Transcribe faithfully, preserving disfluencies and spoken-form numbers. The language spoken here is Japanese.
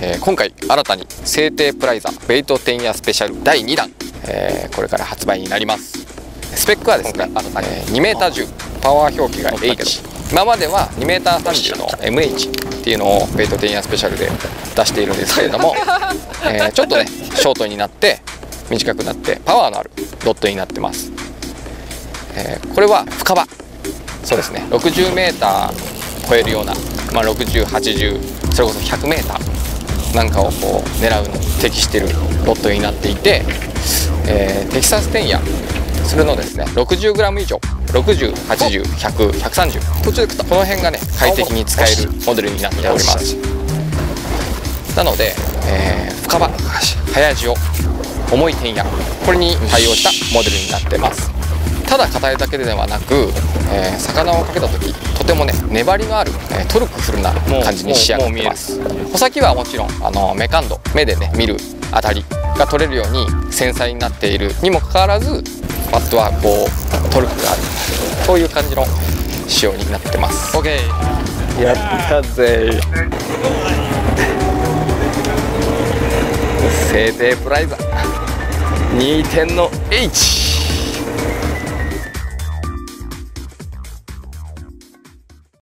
えー、今回新たに聖帝プライザベイトテンヤスペシャルだいにだん、えー、これから発売になります。スペックはですね、えー、にメーター銃、パワー表記が H、 今までは にメーターさんじゅうの エムエイチ っていうのをベイトテンヤスペシャルで出しているんですけれどもえちょっとねショートになって短くなってパワーのあるドットになってます。えー、これは深場、そうですね、 ろくじゅうメーター 超えるような、まあ、ろくじゅう、はちじゅう、それこそ ひゃくメーター なんかをこう狙うのに適しているロットになっていて、えー、テキサステンやそれのですね ろくじゅうグラム 以上、ろくじゅう、はちじゅう、ひゃく、ひゃくさんじゅう、こっちでこの辺がね快適に使えるモデルになっております。なので、えー、深場、早塩、重いテンヤ、これに対応したモデルになってます。ただ硬いだけではなく、えー、魚をかけた時とてもね粘りのある、えー、トルクフルな感じに仕上がってます。穂先はもちろんあの目感度、目でね見る当たりが取れるように繊細になっているにもかかわらず、バットはこうトルクがある、そういう感じの仕様になってます。 OK、 やったぜ聖帝プライザにてんの H。